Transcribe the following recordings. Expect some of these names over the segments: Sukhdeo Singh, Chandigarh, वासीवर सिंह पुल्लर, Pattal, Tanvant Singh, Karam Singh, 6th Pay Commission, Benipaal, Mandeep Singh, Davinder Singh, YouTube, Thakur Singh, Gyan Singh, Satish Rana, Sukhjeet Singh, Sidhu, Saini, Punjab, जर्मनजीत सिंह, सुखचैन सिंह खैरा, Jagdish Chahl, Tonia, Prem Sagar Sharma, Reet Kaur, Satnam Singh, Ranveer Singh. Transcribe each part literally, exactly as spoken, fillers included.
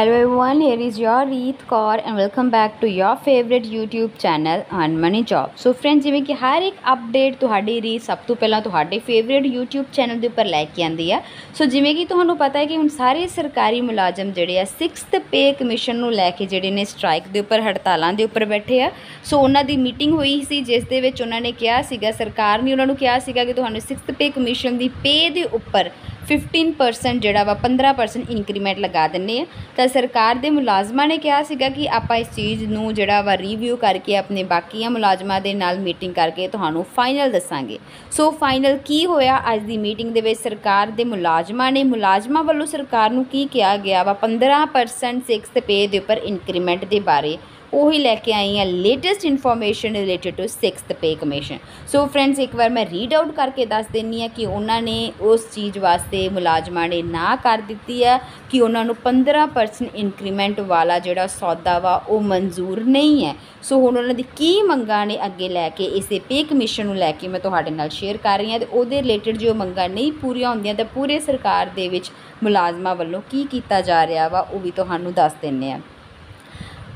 Hello everyone, here is your Reet Kaur and welcome back to your favorite YouTube channel Earn Money Job। So friends, जिमें कि हर एक update तुहाडे रीत सब तो पहला तुहाडे फेवरेट YouTube चैनल के उपर लैके आंदी है। सो जिमें कि तुहानू पता है कि हुण सारे सरकारी मुलाजम जिहड़े आ सिक्स्थ पे कमीशन नू लैके जिहड़े ने स्ट्राइक के उपर हड़तालां के उपर बैठे आ। सो उन्हां दी मीटिंग हुई सी जिस दे विच उन्हां ने कहा सीगा, सरकार ने उन्हां नू कहा सीगा कि तुहानू सिक्स्थ पे कमीशन दी पे दे उपर फिफ्टीन परसेंट जोड़ा वा पंद्रह परसेंट इंक्रीमेंट लगा दें। तो सरकार के मुलाजमान ने कहा सीगा कि आप इस चीज़ नू जोड़ा वा रिव्यू करके अपने बाकी मुलाजमान के नाल मीटिंग करके तुहानू फाइनल दसांगे। सो फाइनल की होया अज की मीटिंग दे विच सरकार के मुलाजमान ने मुलाजमान वालों सरकार नू की कहा गया वा पंद्रह परसेंट सिक्स पे दे उपर इंक्रीमेंट के बारे वो ही लेके आई हैं latest information related to six pay commission. So friends, एक बार मैं रीड आउट करके दस देनी है कि उन्होंने उस चीज़ वास्ते मुलाजमा ने ना कर दी है कि उन्होंने पंद्रह परसेंट इंक्रीमेंट वाला जोड़ा सौदा वा वो मंजूर नहीं है। सो हुण उन्होंने की मंगां ने अगे लैके इस पे कमीशन लैके मैं तुहाडे नाल शेयर कर रही हाँ। तो उहदे रिलेटेड जो मंगां नहीं पूरियां होंदियां तो पूरे सरकार दे विच मुलाजमा वल्लों की कीता जा रहा वा वो भी तुहानू दस दिंदे आ।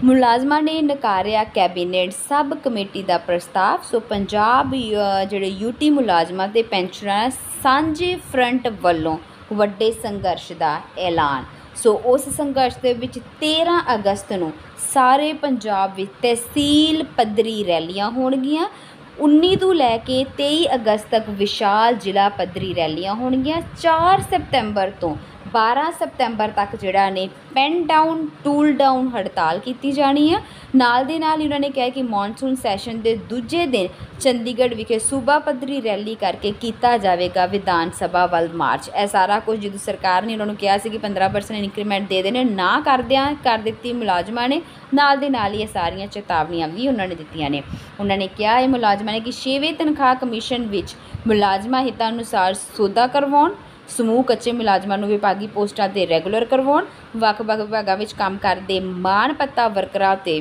मुलाजमा ने नकारिया कैबिनेट सब कमेटी का प्रस्ताव। सो पंजाब जिहड़े यूटी मुलाजमा ते पेंशनर सांझे फ्रंट वालों वड्डे संघर्ष का ऐलान। सो उस संघर्ष दे विच तेरह अगस्त नूं सारे पंजाब विच तहसील पद्धरी रैलियां होणगियां। उन्नीस तो लैके तेईस अगस्त तक विशाल जिला पद्धरी रैलियां होणगियां। चार सितंबर तो बारह सितंबर तक जिहड़ा ने पेन डाउन टूल डाउन हड़ताल की जानी है। नाल दे नाल उन्होंने कहा कि मॉनसून सैशन के दूजे दिन चंडीगढ़ विखे सूबा पद्धरी रैली करके किया जाएगा विधान सभा वाल मार्च। यह सारा कुछ जो सरकार ने उन्होंने कहा कि पंद्रह परसेंट इंक्रीमेंट दे देने ना कर दिया कर दिती मुलाजमान ने। नाल दे नाल ये सारिया चेतावनियां भी उन्होंने दित्तियां ने। उन्होंने कहा यह मुलाजमान ने कि छेवें तनख्वाह कमीशन विच मुलाजमा हित अनुसार सौदा करवाउण, समूह कच्चे मुलाजमान नूं विभागी पोस्टां ते रेगूलर करवाउण, वख वख विभागां विच काम करदे माण पत्ता वर्करां ते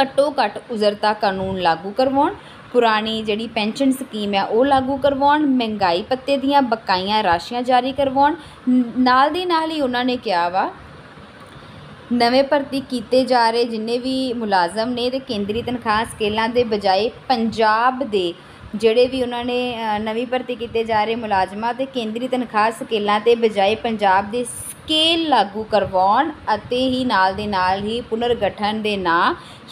घट्टो घट्ट उजरता कानून लागू करवाउण, पुरानी जिहड़ी पेंशन स्कीम है वह लागू करवाउण, महंगाई पत्ते दीयां बकाया राशियां जारी करवाउण। नाल दी नाल ही उन्होंने कहा वा नवें भर्ती किए जा रहे जिन्हें भी मुलाजम ने ते केंद्रीय तनख्वाह स्केलों के बजाय पंजाब दे जिहड़े भी उन्होंने नवी भर्ती किए जा रहे मुलाजमा ते केंद्रीय तनख्वाह स्केलों के बजाय पंजाब दे स्केल लागू करवाउण अते ही नाल दे नाल ही पुनर्गठन के ना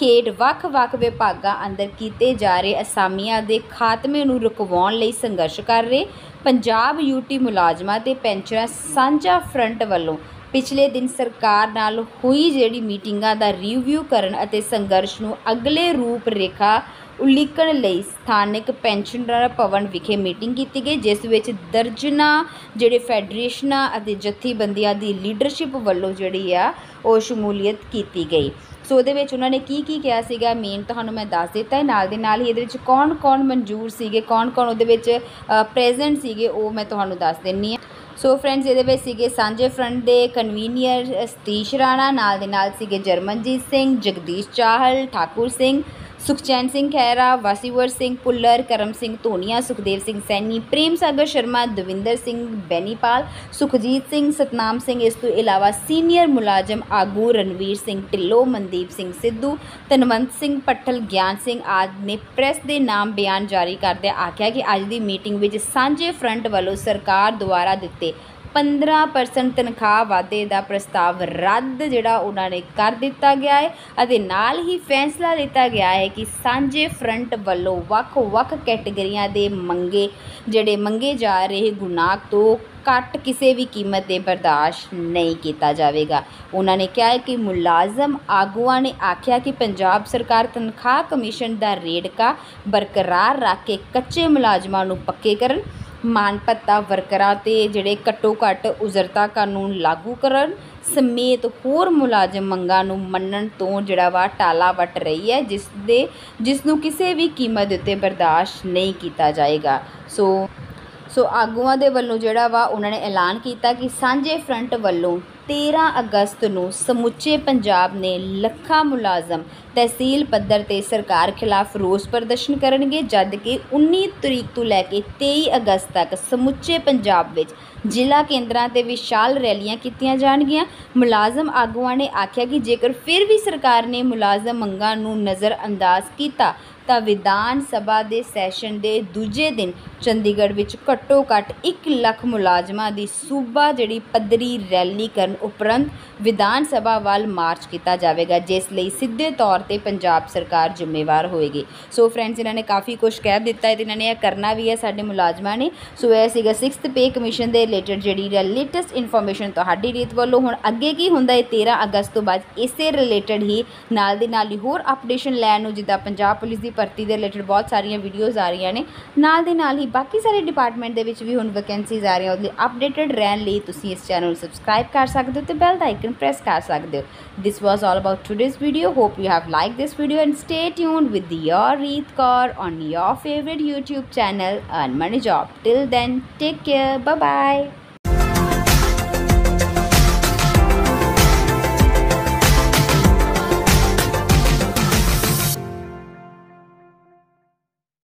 हेठ वख वख विभागां अंदर किए जा रहे असामियां दे खात्मे नूं रुकवाउण लई संघर्ष कर रहे पंजाब यूटी मुलाजमा ते पेंशनर सांझा फ्रंट वालों पिछले दिन सरकार नाल हुई जिहड़ी मीटिंगां दा रिव्यू करन अते संघर्ष नूं अगले रूप रेखा उलीकण लई स्थानिक पेंशनर भवन विखे मीटिंग की गई जिस विच दर्जना जिहड़े फैडरेशन अते जथेबंदियां दी लीडरशिप वालों जिहड़ी आ ओह शमूलियत की गई। सो उहदे विच उन्होंने की की कहा सीगा मेन तुहानूं मैं दस दिता है। नाल दे नाल ही इहदे विच कौन कौन मंजूर सीगे कौन कौन उहदे विच प्रेजेंट सीगे ओह मैं तुहानूं दस दिंदी आं। सो फ्रेंड्स, ये सांझे फ्रंट के कन्वीनियर सतीश राणा, नाल दे नाल सीगे जर्मनजीत सिंह, जगदीश चाहल, ठाकुर सिंह, सुखचैन सिंह खैरा, वासीवर सिंह पुल्लर, करम सिंह टोनिया, सुखदेव सिंह सैनी, प्रेम सागर शर्मा, दविंदर सिंह बेनीपाल, सुखजीत सिंह, सतनाम सिंह। इस तो इलावा सीनियर मुलाजम आगू रणवीर सिंह ढिल्लों, मनदीप सिंह सिद्धू, तनवंत सिंह पट्टल, ज्ञान सिंह आदि ने प्रेस के नाम बयान जारी करते आख्या कि अज की मीटिंग में सांझे फ्रंट वालों सरकार द्वारा दिते पंद्रह परसेंट तनख्वाह वाधे का प्रस्ताव रद्द जिहड़ा उन्होंने कर दिता गया है अते नाल ही फैसला लिता गया है कि सांझे फ्रंट वालों वक् वक् कैटेगरियां दे मंगे जिहड़े मंगे जा रहे गुनाह तो घट किसी भी कीमत से बर्दाश्त नहीं किया जाएगा। उन्होंने कहा है कि मुलाजम आगुआ ने आख्या कि पंजाब सरकार तनख्वाह कमीशन का रेड़का बरकरार रख के कच्चे मुलाजमां नूं पक्के करन, मान भत्ता वर्करां ते जिहड़े घट्टो घट्ट उजरता कानून लागू करन समेत होर मुलाजम मंगां नूं मन्नण तों जिहड़ा वा टाला वट रही है जिस दे जिसनूं किसी भी कीमत उत्ते बर्दाश्त नहीं किया जाएगा। सो सो आगुआं दे वल्लों जिहड़ा वा उन्होंने ऐलान किया कि सांझे फ्रंट वल्लों तेरह अगस्त को समूचे पंजाब ने लखा मुलाजम तहसील पद्धर से सरकार खिलाफ रोस प्रदर्शन करे, जबकि उन्नीस तरीक तो लैके तेईस अगस्त तक समूचे पंजाब में जिला केंद्र से विशाल रैलियां कीतियां जाणगियां। मुलाजम आगुआ ने आख्या कि जेकर फिर भी सरकार ने मुलाजम मंगां नूं नज़रअंदाज किया तो विधान सभा दे सैशन के दूजे दिन चंडीगढ़ में घट्टो घट्ट एक लख मुलाजमां की सूबा जिहड़ी पद्धरी रैली करन उपरंत विधान सभा वाल मार्च किया जाएगा, जिसलिए सीधे तौर पर पंजाब सरकार जिम्मेवार होएगी। सो फ्रेंड्स, इन्होंने काफ़ी कुछ कह दिता है, इन्होंने यह करना भी है साढ़े मुलाजमां ने। सो यह सीगा सिक्स्थ पे कमीशन के रिलेटेड जी लेटैसट इनफॉर्मेशन तुहाडी रीत वालों। हुण अगे की हुंदा है, तेरह अगस्त तो बाद इसे रिलेटेड ही नाल दी नाल ही होर अपडेशन लैण नूं, जिद्दां पंजाब पुलिस दी भर्ती के रिलेटेड बहुत सारिया वीडियोज़ आ रही ने, नाल दी नाल ही बाकी सारे डिपार्टमेंट दे विच वी हुण वैकेंसीज़ आ रही, उहदे लई अपडेटेड रहने लई तुसीं इस चैनल सबसक्राइब कर सकते हो तो बैल का आइकन प्रेस कर सकते हो। This was all about today's video. Hope you have like this video and Stay tuned with the Your Reeth Kaur on your favorite YouTube channel, Earn Money Job. Till then, take care. Bye-bye.